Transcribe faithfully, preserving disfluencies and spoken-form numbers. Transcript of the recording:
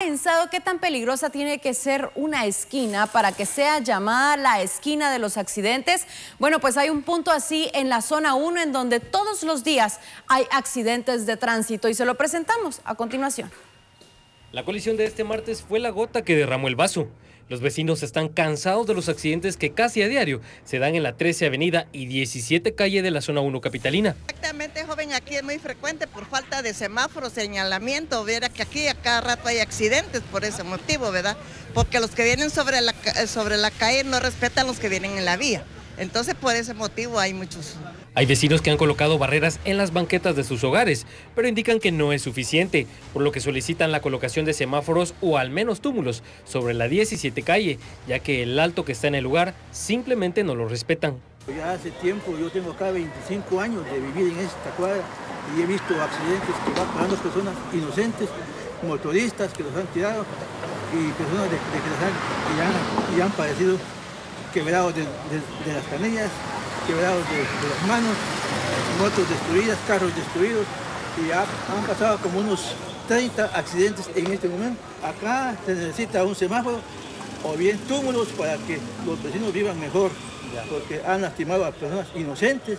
Pensado qué tan peligrosa tiene que ser una esquina para que sea llamada la esquina de los accidentes. Bueno, pues hay un punto así en la zona uno en donde todos los días hay accidentes de tránsito y se lo presentamos a continuación. La colisión de este martes fue la gota que derramó el vaso. Los vecinos están cansados de los accidentes que casi a diario se dan en la trece Avenida y diecisiete Calle de la zona uno capitalina. Exactamente, joven, aquí es muy frecuente por falta de semáforos, señalamiento. Viera que aquí a cada rato hay accidentes por ese motivo, ¿verdad? Porque los que vienen sobre la, sobre la calle no respetan los que vienen en la vía. Entonces, por ese motivo hay muchos. Hay vecinos que han colocado barreras en las banquetas de sus hogares, pero indican que no es suficiente, por lo que solicitan la colocación de semáforos o al menos túmulos sobre la diecisiete Calle, ya que el alto que está en el lugar simplemente no lo respetan. Ya hace tiempo, yo tengo acá veinticinco años de vivir en esta cuadra y he visto accidentes que van pasando personas inocentes, motoristas que los han tirado y personas de, de que los han, y han, y han padecido quebrados de, de, de las canillas, quebrados de, de las manos, motos destruidas, carros destruidos, y ha, han pasado como unos treinta accidentes en este momento. Acá se necesita un semáforo o bien túmulos para que los vecinos vivan mejor, porque han lastimado a personas inocentes.